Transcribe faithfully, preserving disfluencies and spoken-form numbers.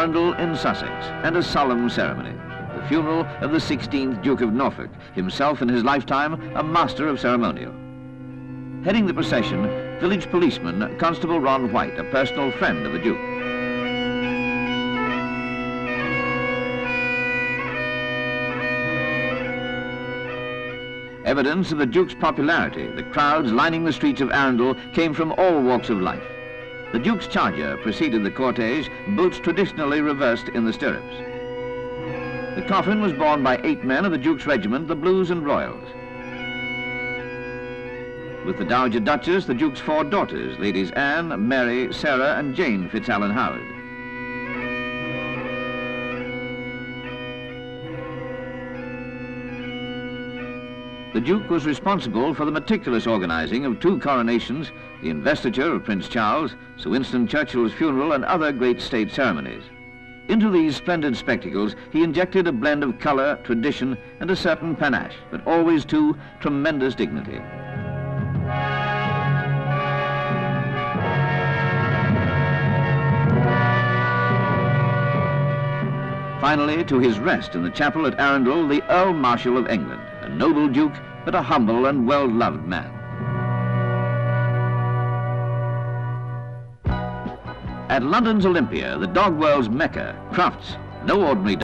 Arundel in Sussex, and a solemn ceremony, the funeral of the sixteenth Duke of Norfolk, himself in his lifetime a master of ceremonial. Heading the procession, village policeman Constable Ron White, a personal friend of the Duke. Evidence of the Duke's popularity, the crowds lining the streets of Arundel, came from all walks of life. The Duke's charger preceded the cortege, boots traditionally reversed in the stirrups. The coffin was borne by eight men of the Duke's regiment, the Blues and Royals. With the Dowager Duchess, the Duke's four daughters, Ladies Anne, Mary, Sarah, and Jane Fitzalan-Howard. The Duke was responsible for the meticulous organizing of two coronations, the investiture of Prince Charles, Sir Winston Churchill's funeral, and other great state ceremonies. Into these splendid spectacles, he injected a blend of color, tradition, and a certain panache, but always, too, tremendous dignity. Finally, to his rest in the chapel at Arundel, the Earl Marshal of England, a noble duke, but a humble and well-loved man. At London's Olympia, the dog world's Mecca, Crufts, no ordinary dog.